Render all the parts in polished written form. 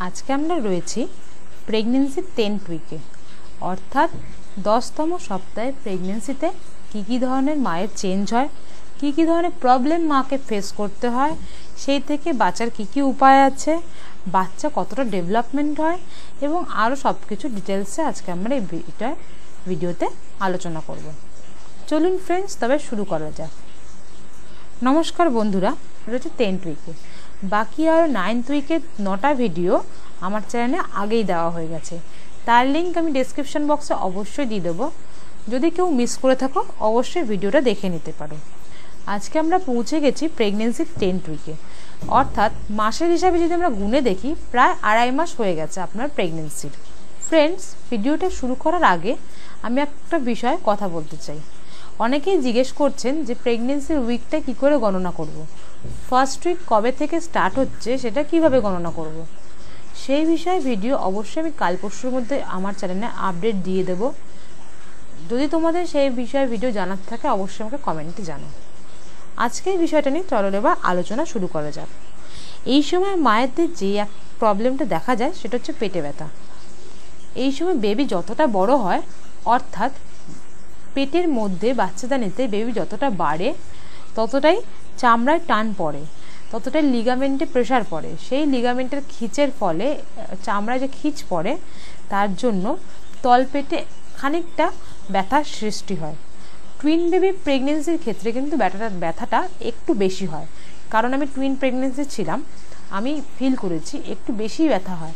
आज के आमरा रोयेछि प्रेगनेंसि 10th उइके अर्थात 10तम सप्ताहे प्रेगनेंसिते की धरनेर मायेर चेंज हय की धरनेर प्रब्लेम माके फेस करते हय सेई थेके बाचार की उपाय आछे बाच्चा कतटा डेभलपमेंट हय एबं आरो सबकिछु डिटेल्से आजके आमरा एई भिडियोते आलोचना करब। चलुन फ्रेंड्स तबे शुरू करा जाक। नमस्कार बंधुरा, रोयेछि 10th उइके बाकी और 9th उइके 9टा भिडियो आमार चैने आगेई देवा हो गेछे, तार लिंक आमी डेस्क्रिप्शन बक्से अवश्य दिए देव, जदि केउ मिस करे थाको अवश्य भिडियोटा देखे निते पारो। आजके आमरा पौंछे गेछि प्रेगनेंसिर 10th उइके अर्थात मासेर हिसाबे जदि आमरा गुणे देखी प्राय आढ़ाई मास हो गेछे आपनार प्रेगनेंसिर। फ्रेंड्स भिडियोटा शुरू करार आगे आमी एकटा विषय कथा बोलते चाइ। अनेकेई जिज्ञेस करछेन जे प्रेगनेंसिर उइकटा कि करे गणना करब, फर्स्ट उइक कबे थेके स्टार्ट होच्छे सेटा किभाबे गणना करब, सेई विषये भिडियो अवश्य आमि काल परशुर मध्ये आमार चैनेले आपडेट दिए देव। जदि तोमादेर सेई विषये भिडियो जानार थाके अवश्य आमाके कमेंटे जानाओ। आजके विषयटा निये चलो एबार आलोचना शुरू करा जाक। एई समय मायेदेर जे एक प्रब्लेमटा देखा जाय सेटा हच्छे पेटे ब्यथा। एई समय बेबी जतटा बड़ो हय अर्थात पेटेर मध्ये बाच्चाटा निते बेबी जतटा बाड़े ततटाई चामड़ार टान पड़े, ततटाई लिगामेंटे प्रेसार पड़े, सेई लिगामेंटेर खींचेर फले चामड़ाय जे खींच पड़े तार जोन्नो तलपेटे खानिकटा ब्यथार सृष्टि हय। ट्विन बेबी प्रेगनेंसिर क्षेत्रे किन्तु ब्यथाटा एकटू बेशी हय, कारण आमी ट्विन प्रेगनेंसि छिलाम, आमी फिल करेछि एकटू बेशी ब्यथा हय,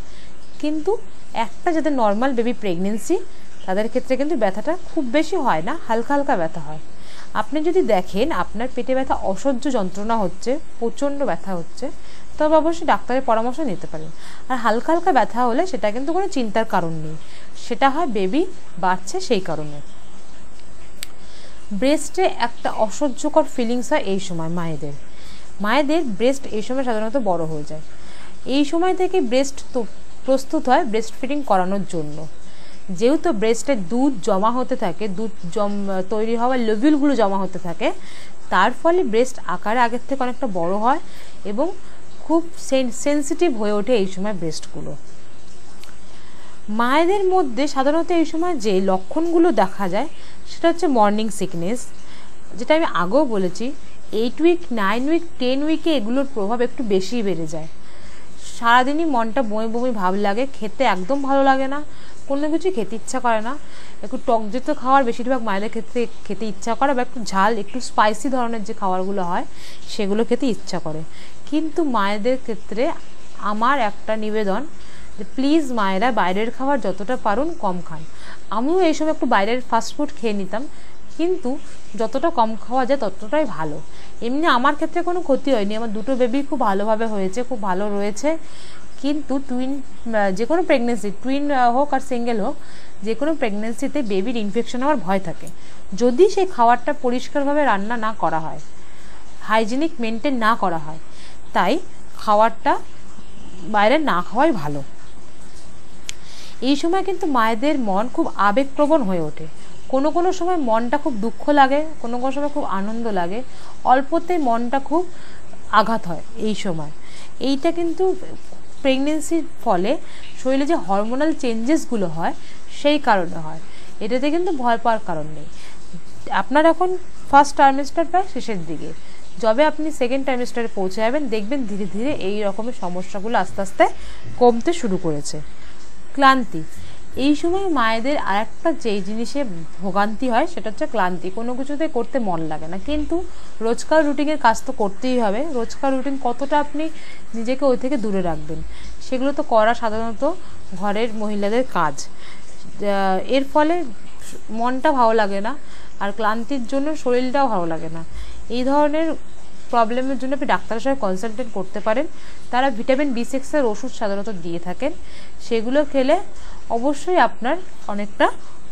किन्तु एकटा जाते नर्माल बेबी प्रेगनेंसि तादेर क्षेत्रे किन्तु ब्यथाटा खूब बेशी हय ना, हालका हालका ब्यथा हय। আপনি যদি দেখেন আপনার পেটে ব্যথা অসহ্য যন্ত্রণা হচ্ছে, প্রচণ্ড ব্যথা হচ্ছে, তবে অবশ্যই ডাক্তারের পরামর্শ নিতে পারেন। আর হালকা হালকা ব্যথা হলে সেটা কিন্তু কোনো চিন্তার কারণ নেই, সেটা হয় বেবি বাড়ছে সেই কারণে। ব্রেস্টে একটা অসহ্যকর ফিলিংস হয় এই সময় মায়েদের। মায়েদের ব্রেস্ট এই সময় সাধারণত বড় হয়ে যায়। এই সময় থেকে ব্রেস্ট তো প্রস্তুত হয় ব্রেস্ট ফিডিং করানোর জন্য। যেহেতু ব্রেস্টে দুধ জমা হতে থাকে, দুধ তৈরি হওয়ার লোবিউলগুলো জমা হতে থাকে, তার ফলে ব্রেস্ট আকারে আগের থেকে অনেকটা বড় হয় এবং খুব সেন্সিটিভ হয়ে ওঠে এই সময় ব্রেস্টগুলো। মায়েদের মধ্যে সাধারণত এই সময় যে লক্ষণগুলো দেখা যায় সেটা হচ্ছে মর্নিং সিকনেস, যেটা আমি আগেও বলেছি। 8 উইক, 9 উইক, 10 উইকে এগুলোর প্রভাব একটু বেশিই বেড়ে যায়। সারাদিনই মনটা বমি বমি ভাব লাগে, খেতে একদম ভালো লাগে না, কোনো কিছু খেতে ইচ্ছা করে না। একটু টকজাতীয় তো খাওয়ার বেশিরভাগ মায়েদের ক্ষেত্রে খেতে ইচ্ছা করে, বা একটু ঝাল একটু স্পাইসি ধরনের যে খাবারগুলো হয় সেগুলো খেতে ইচ্ছা করে। কিন্তু মায়েদের ক্ষেত্রে আমার একটা নিবেদন যে প্লিজ মায়েরা বাইরের খাবার যতটা পারুন কম খান। আমিও এই সময় একটু বাইরের ফাস্টফুড খেয়ে নিতাম, কিন্তু যতটা কম খাওয়া যায় ততটাই ভালো। এমনি আমার ক্ষেত্রে কোনো ক্ষতি হয়নি, আমার দুটো বেবি খুব ভালোভাবে হয়েছে, খুব ভালো রয়েছে। কিন্তু টুইন যে কোনো প্রেগনেন্সি, টুইন হোক আর সিঙ্গেল হোক, যে কোনো প্রেগনেন্সিতে বেবির ইনফেকশন হওয়ার ভয় থাকে যদি সেই খাবারটা পরিষ্কারভাবে রান্না না করা হয়, হাইজিনিক মেনটেন না করা হয়। তাই খাবারটা বাইরে না খাওয়াই ভালো। এই সময় কিন্তু মায়েদের মন খুব আবেগপ্রবণ হয়ে ওঠে। কোনো কোনো সময় মনটা খুব দুঃখ লাগে, কোনো কোনো সময় খুব আনন্দ লাগে, অল্পতেই মনটা খুব আঘাত হয় এই সময়। এইটা কিন্তু প্রেগনেন্সির ফলে শরীরে যে হরমোনাল চেঞ্জেসগুলো হয় সেই কারণে হয়, এটাতে কিন্তু ভয় পাওয়ার কারণ নেই। আপনার এখন ফার্স্ট টার্মিস্টার প্রায় শেষের দিকে, যবে আপনি সেকেন্ড টার্মিস্টারে পৌঁছে যাবেন দেখবেন ধীরে ধীরে এই রকমের সমস্যাগুলো আস্তে আস্তে কমতে শুরু করেছে। ক্লান্তি, এই সময় মায়েদের আরেকটা যেই জিনিসে ভোগান্তি হয় সেটা হচ্ছে ক্লান্তি। কোনো কিছুতে করতে মন লাগে না, কিন্তু রোজকার রুটিনের কাজ তো করতেই হবে। রোজকার রুটিন কতটা আপনি নিজেকে ওই থেকে দূরে রাখবেন সেগুলো তো করা সাধারণত ঘরের মহিলাদের কাজ। এর ফলে মনটা ভালো লাগে না, আর ক্লান্তির জন্য শরীরটাও ভালো লাগে না। এই ধরনের প্রবলেমের জন্য আপনি ডাক্তারের সঙ্গে কনসালটেন্ট করতে পারেন। তারা ভিটামিন B6-এর ওষুধ সাধারণত দিয়ে থাকেন, সেগুলো খেলে অবশ্যই আপনার অনেকটা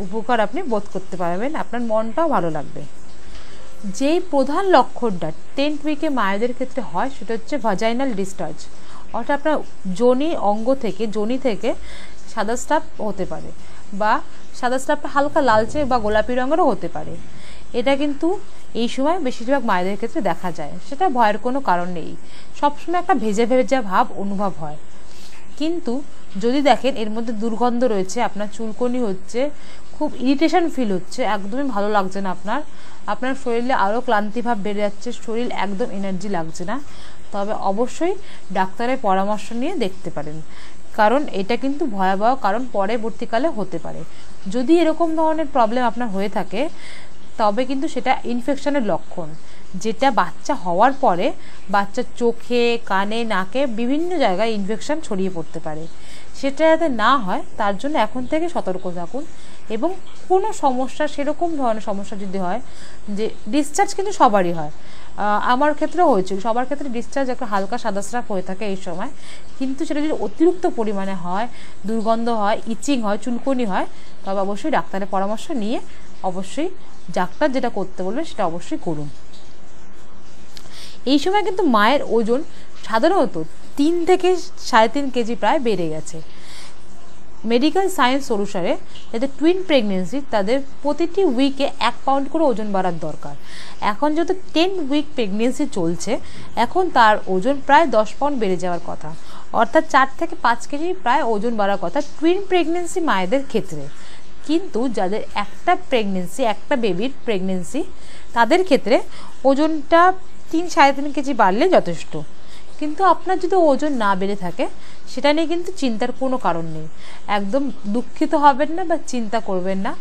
উপকার আপনি বোধ করতে পারবেন, আপনার মনটাও ভালো লাগবে। যেই প্রধান লক্ষণটা 10th উইকে মায়েদের ক্ষেত্রে হয় সেটা হচ্ছে ভাজাইনাল ডিসচার্জ, অর্থাৎ আপনার যোনি থেকে সাদা স্রাব হতে পারে, বা সাদা স্রাবটা হালকা লালচে বা গোলাপি রঙেরও হতে পারে। এটা কিন্তু এই সময় বেশিরভাগ মায়েদের ক্ষেত্রে দেখা যায়, সেটা ভয়ের কোনো কারণ নেই। সবসময় একটা ভেজা ভেজা ভাব অনুভব হয়, কিন্তু যদি দেখেন এর মধ্যে দুর্গন্ধ রয়েছে, আপনার চুলকনি হচ্ছে, খুব ইরিটেশন ফিল হচ্ছে, একদমই ভালো লাগছে না, আপনার আপনার শরীরে আরও ক্লান্তিভাব বেড়ে যাচ্ছে, শরীর একদম এনার্জি লাগছে না, তবে অবশ্যই ডাক্তারের পরামর্শ নিয়ে দেখতে পারেন। কারণ এটা কিন্তু ভয়াবহ, কারণ পরবর্তীকালে হতে পারে। যদি এরকম ধরনের প্রবলেম আপনার হয়ে থাকে তবে কিন্তু সেটা ইনফেকশনের লক্ষণ, যেটা বাচ্চা হওয়ার পরে বাচ্চার চোখে, কানে, নাকে বিভিন্ন জায়গায় ইনফেকশন ছড়িয়ে পড়তে পারে। সেটা যাতে না হয় তার জন্য এখন থেকে সতর্ক থাকুন। এবং কোনো সমস্যা, সেরকম ধরনের সমস্যা যদি হয়, যে ডিসচার্জ কিন্তু সবারই হয়, আমার ক্ষেত্রেও হয়েছিল, সবার ক্ষেত্রে ডিসচার্জ একটা হালকা সাদাস্রাপ হয়ে থাকে এই সময়, কিন্তু সেটা যদি অতিরিক্ত পরিমাণে হয়, দুর্গন্ধ হয়, ইচিং হয়, চুলকুনি হয়, তবে অবশ্যই ডাক্তারের পরামর্শ নিয়ে অবশ্যই ডাক্তার যেটা করতে বলবে সেটা অবশ্যই করুন। এই সময় কিন্তু মায়ের ওজন সাধারণত 3 থেকে 3.5 কেজি প্রায় বেড়ে গেছে। মেডিকেল সায়েন্স অনুসারে যাদের টুইন প্রেগনেন্সি তাদের প্রতিটি উইকে 1 পাউন্ড করে ওজন বাড়ার দরকার। এখন যেহেতু 10 উইক প্রেগনেন্সি চলছে, এখন তার ওজন প্রায় 10 পাউন্ড বেড়ে যাওয়ার কথা, অর্থাৎ 4 থেকে 5 কেজি প্রায় ওজন বাড়ার কথা টুইন প্রেগনেন্সি মায়েদের ক্ষেত্রে। কিন্তু যাদের একটা বেবির প্রেগনেন্সি, তাদের ক্ষেত্রে ওজনটা 3-3.5 কেজি বাড়লে যথেষ্ট। কিন্তু আপনার যদি ওজন না বেড়ে থাকে সেটা নিয়ে কিন্তু চিন্তার কোনো কারণ নেই, একদম দুঃখিত হবেন না বা চিন্তা করবেন না।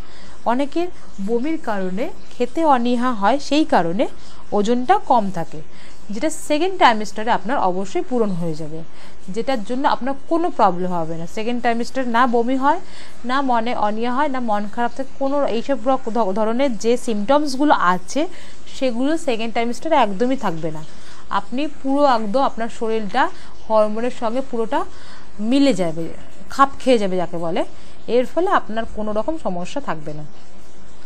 অনেকের বমির কারণে খেতে অনীহা হয়, সেই কারণে ওজনটা কম থাকে, যেটা সেকেন্ড ট্রাইমেস্টারে আপনার অবশ্যই পূরণ হয়ে যাবে, যেটার জন্য আপনার কোনো প্রবলেম হবে না। সেকেন্ড ট্রাইমেস্টারে না বমি হয়, না মনে অনীহা হয়, না মন খারাপ থাকে, কোনো এইসব ধরনের যে সিমটমসগুলো আছে সেগুলো সেকেন্ড ট্রাইমেস্টারে একদমই থাকবে না। আপনি পুরো একদম আপনার শরীরটা হরমোনের সঙ্গে পুরোটা মিলে যাবে, খাপ খেয়ে যাবে যাকে বলে, এর ফলে আপনার কোনো রকম সমস্যা থাকবে না।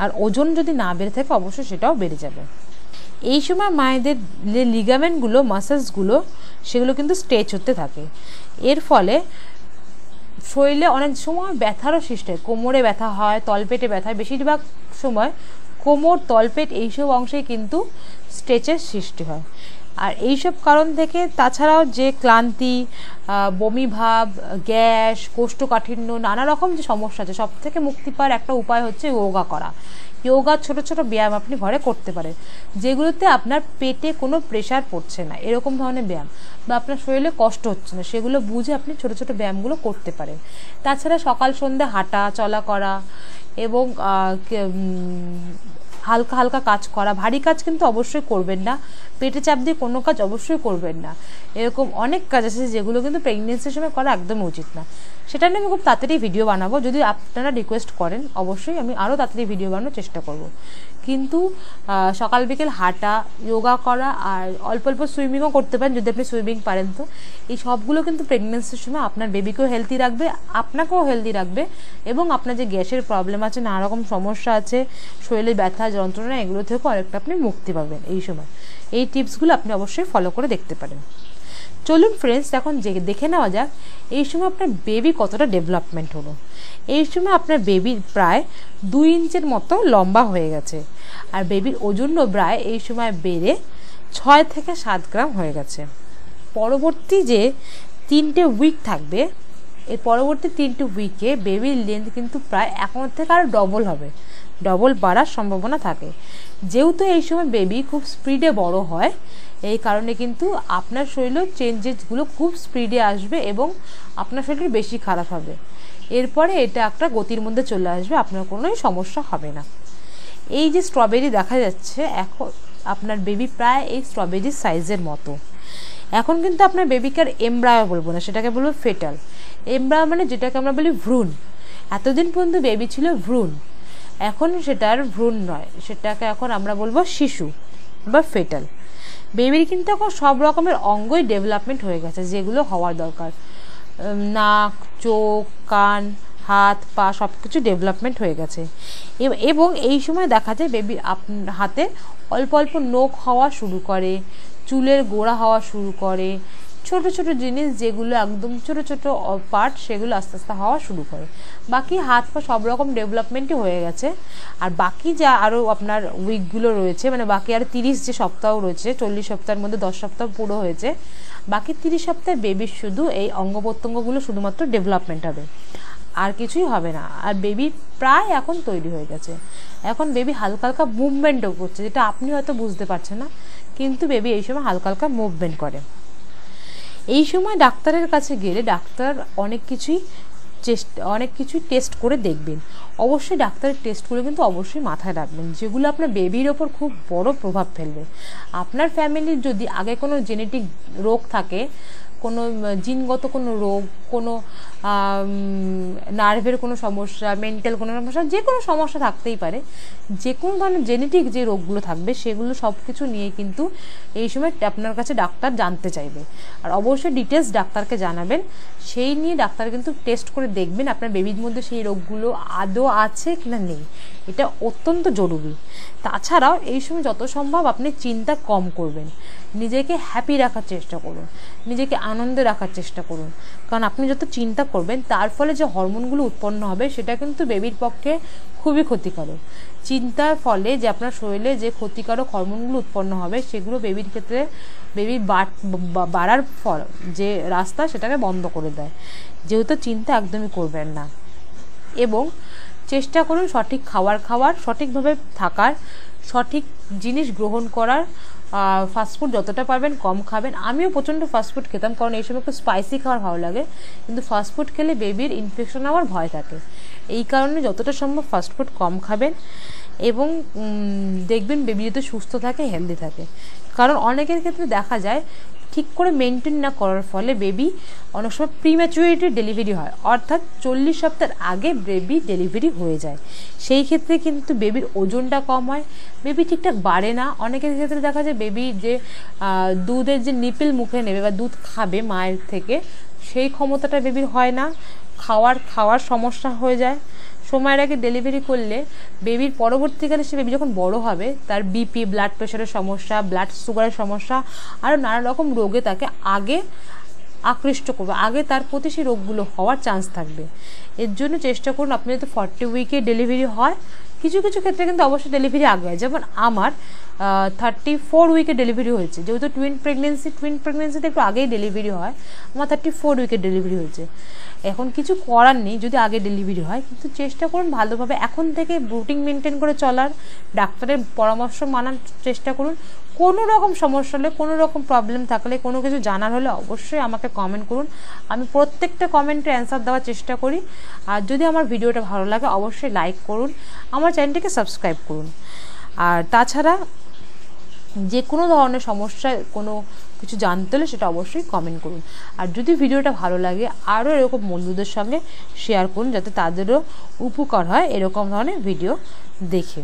আর ওজন যদি না বেড়ে থাকে অবশ্যই সেটাও বেড়ে যাবে। এই সময় মায়েদের যে লিগামেন্টগুলো, মাসেলসগুলো, সেগুলো কিন্তু স্ট্রেচ হতে থাকে, এর ফলে শরীরে অনেক সময় ব্যথারও সৃষ্টি হয়। কোমরে ব্যথা হয়, তলপেটে ব্যথা হয়, বেশিরভাগ সময় কোমর, তলপেট এইসব অংশে কিন্তু স্ট্রেচের সৃষ্টি হয়। আর এইসব কারণ থেকে তাছাড়াও যে ক্লান্তি, বমিভাব, গ্যাস, কোষ্ঠকাঠিন্য, নানা রকম যে সমস্যা আছে, সব থেকে মুক্তি পাওয়ার একটা উপায় হচ্ছে যোগা করা। যোগা ছোট ছোট ব্যায়াম আপনি ঘরে করতে পারেন, যেগুলোতে আপনার পেটে কোনো প্রেশার পড়ছে না, এরকম ধরনের ব্যায়াম, বা আপনার শরীরে কষ্ট হচ্ছে না, সেগুলো বুঝে আপনি ছোট ছোট ব্যায়ামগুলো করতে পারেন। তাছাড়া সকাল সন্ধ্যা হাঁটা চলা করা এবং হালকা হালকা কাজ করা, ভারী কাজ কিন্তু অবশ্যই করবেন না, পেটে চাপ দিয়ে কোনো কাজ অবশ্যই করবেন না। এরকম অনেক কাজ আছে যেগুলো কিন্তু প্রেগনেন্সির সময় করা একদম উচিত না। সেটা নিয়ে আমি খুব তাড়াতাড়ি ভিডিও বানাবো, যদি আপনারা রিকোয়েস্ট করেন অবশ্যই আমি আরও তাড়াতাড়ি ভিডিও বানানোর চেষ্টা করব। কিন্তু সকাল বিকেল হাঁটা, যোগা করা, আর অল্প অল্প সুইমিংও করতে পারেন যদি আপনি সুইমিং পারেন, তো এই সবগুলো কিন্তু প্রেগনেন্সির সময় আপনার বেবিকেও হেলদি রাখবে, আপনাকেও হেলদি রাখবে, এবং আপনার যে গ্যাসের প্রবলেম আছে, নানা রকম সমস্যা আছে, শরীরে ব্যথা যন্ত্রণা, এগুলো থেকেও অনেকটা আপনি মুক্তি পাবেন এই সময়। এই টিপসগুলো আপনি অবশ্যই ফলো করে দেখতে পারেন। চলুন ফ্রেন্ডস, এখন দেখে নেওয়া যাক এই সময় আপনার বেবি কতটা ডেভেলপমেন্ট হলো। এই সময় আপনার বেবির প্রায় 2 ইঞ্চের মতো লম্বা হয়ে গেছে, আর বেবির ওজনও প্রায় এই সময় বেড়ে 6 থেকে 7 গ্রাম হয়ে গেছে। পরবর্তী যে 3টে উইক থাকবে, এই পরবর্তী 3টে উইকে বেবির লেন্থ কিন্তু প্রায় এখন থেকে আরও ডবল হবে, ডবল বাড়ার সম্ভাবনা থাকে। যেহেতু এই সময় বেবি খুব স্পিডে বড় হয়, এই কারণে কিন্তু আপনার শরীরেও চেঞ্জেসগুলো খুব স্পিডে আসবে এবং আপনার শরীর বেশি খারাপ হবে। এরপরে এটা একটা গতির মধ্যে চলে আসবে, আপনার কোনোই সমস্যা হবে না। এই যে স্ট্রবেরি দেখা যাচ্ছে, এখন আপনার বেবি প্রায় এই স্ট্রবেরির সাইজের মতো। এখন কিন্তু আপনার বেবিকে আর এমব্রায়ো বলবো না, সেটাকে বলবো ফেটাল। এমব্রায়ো মানে যেটাকে আমরা বলি ভ্রূণ। এতদিন পর্যন্ত বেবি ছিল ভ্রূণ, এখন সেটা আর ভ্রূণ নয়, সেটাকে এখন আমরা বলবো শিশু বা ফেটাল। বেবির কিন্তু এখন সব রকমের অঙ্গই ডেভেলপমেন্ট হয়ে গেছে যেগুলো হওয়ার দরকার, নাক, চোখ, কান, হাত, পা সব কিছু ডেভেলপমেন্ট হয়ে গেছে। এবং এই সময় দেখা যায় বেবির হাতে অল্প অল্প নখ হওয়া শুরু করে, চুলের গোড়া হওয়া শুরু করে, ছোট ছোট জিনিস যেগুলো একদম ছোট ছোট পার্ট সেগুলো আস্তে আস্তে হওয়া শুরু করে। বাকি হাত পা সব রকম ডেভেলপমেন্টই হয়ে গেছে। আর বাকি যা আরও আপনার উইকগুলো রয়েছে, মানে বাকি আর 30 যে সপ্তাহ রয়েছে, 40 সপ্তাহের মধ্যে 10 সপ্তাহ পুরো হয়েছে, বাকি 30 সপ্তাহে বেবির শুধু এই অঙ্গ প্রত্যঙ্গগুলো শুধুমাত্র ডেভেলপমেন্ট হবে, আর কিছুই হবে না। আর বেবি প্রায় এখন তৈরি হয়ে গেছে, এখন বেবি হালকা হালকা মুভমেন্টও করছে, যেটা আপনি হয়তো বুঝতে পারছেন না, কিন্তু বেবি এই সময় হালকা হালকা মুভমেন্ট করে। এই সময় ডাক্তারের কাছে গেলে ডাক্তার অনেক কিছুই টেস্ট করে দেখবেন। অবশ্যই ডাক্তারের টেস্টগুলো কিন্তু অবশ্যই মাথায় রাখবেন, যেগুলো আপনার বেবির ওপর খুব বড় প্রভাব ফেলবে। আপনার ফ্যামিলির যদি আগে কোনো জেনেটিক রোগ থাকে, কোনো জিনগত কোনো রোগ, কোনো নার্ভের কোনো সমস্যা, মেন্টাল কোনো সমস্যা, যে কোনো সমস্যা থাকতেই পারে, যে কোনো ধরনের জেনেটিক যে রোগগুলো থাকবে সেগুলো সব কিছু নিয়ে কিন্তু এই সময় আপনার কাছে ডাক্তার জানতে চাইবে। আর অবশ্যই ডিটেলস ডাক্তারকে জানাবেন, সেই নিয়ে ডাক্তার কিন্তু টেস্ট করে দেখবেন আপনার বেবির মধ্যে সেই রোগগুলো আদৌ আছে কি না নেই, এটা অত্যন্ত জরুরি। তাছাড়াও এই সময় যত সম্ভব আপনি চিন্তা কম করবেন, নিজেকে হ্যাপি রাখার চেষ্টা করুন, নিজেকে আনন্দে রাখার চেষ্টা করুন, কারণ আপনি যত চিন্তা করবেন তার ফলে যে হরমোনগুলো উৎপন্ন হবে সেটা কিন্তু বেবির পক্ষে খুবই ক্ষতিকারক। চিন্তার ফলে যে আপনার শরীরে যে ক্ষতিকারক হরমোনগুলো উৎপন্ন হবে সেগুলো বেবির ক্ষেত্রে বেবির বাড়ার ফল যে রাস্তা সেটাকে বন্ধ করে দেয়, যেহেতু চিন্তা একদমই করবেন না। এবং চেষ্টা করুন সঠিক খাওয়ার, সঠিকভাবে থাকার, সঠিক জিনিস গ্রহণ করার। ফাস্টফুড যতটা পারবেন কম খাবেন। আমিও প্রচণ্ড ফাস্টফুড খেতাম, কারণ এই সময় একটু স্পাইসি খাওয়ার ভালো লাগে, কিন্তু ফাস্টফুড খেলে বেবির ইনফেকশন হওয়ার ভয় থাকে, এই কারণে যতটা সম্ভব ফাস্টফুড কম খাবেন। এবং দেখবেন বেবি যাতে সুস্থ থাকে, হেলদি থাকে, কারণ অনেকের ক্ষেত্রে দেখা যায় ঠিক করে মেনটেন না করার ফলে বেবি অনেক সময় প্রিম্যাচুরিটি ডেলিভারি হয়, অর্থাৎ 40 সপ্তাহের আগে বেবি ডেলিভারি হয়ে যায়। সেই ক্ষেত্রে কিন্তু বেবির ওজনটা কম হয়, বেবি ঠিকঠাক বাড়ে না। অনেকের ক্ষেত্রে দেখা যায় বেবি যে দুধের যে নিপিল মুখে নেবে বা দুধ খাবে মায়ের থেকে, সেই ক্ষমতাটা বেবির হয় না, খাওয়ার সমস্যা হয়ে যায়। সময়ের আগে ডেলিভারি করলে বেবির পরবর্তীকালে সে বেবি যখন বড় হবে তার বিপি, ব্লাড প্রেশারের সমস্যা, ব্লাড সুগারের সমস্যা, আরও নানা রকম রোগে তাকে আগে আকৃষ্ট করবে, আগে তার প্রতি সেই রোগগুলো হওয়ার চান্স থাকবে। এর জন্য চেষ্টা করুন আপনি যদি 40 উইকে ডেলিভারি হয়, কিছু কিছু ক্ষেত্রে কিন্তু অবশ্যই ডেলিভারি আগে হয়, যেমন আমার 34 উইকে ডেলিভারি হয়েছে, যেহেতু টুইন প্রেগনেন্সিতে একটু আগেই ডেলিভারি হয়, আমার 34 উইকে ডেলিভারি হয়েছে। এখন কিছু করার নেই যদি আগে ডেলিভারি হয়, কিন্তু চেষ্টা করুন ভালোভাবে এখন থেকে রুটিন মেনটেন করে চলার, ডাক্তারের পরামর্শ মানার চেষ্টা করুন। কোনো রকম সমস্যা হলে, কোনো রকম প্রবলেম থাকলে, কোনো কিছু জানার হলে অবশ্যই আমাকে কমেন্ট করুন, আমি প্রত্যেকটা কমেন্টে অ্যান্সার দেওয়ার চেষ্টা করি। আর যদি আমার ভিডিওটা ভালো লাগে অবশ্যই লাইক করুন, আমার চ্যানেলটিকে সাবস্ক্রাইব করুন। আর তাছাড়া যে কোনো ধরনের সমস্যায় কোনো কিছু জানতে হলে সেটা অবশ্যই কমেন্ট করুন। আর যদি ভিডিওটা ভালো লাগে আরও এরকম বন্ধুদের সঙ্গে শেয়ার করুন, যাতে তাদেরও উপকার হয় এরকম ধরনের ভিডিও দেখে।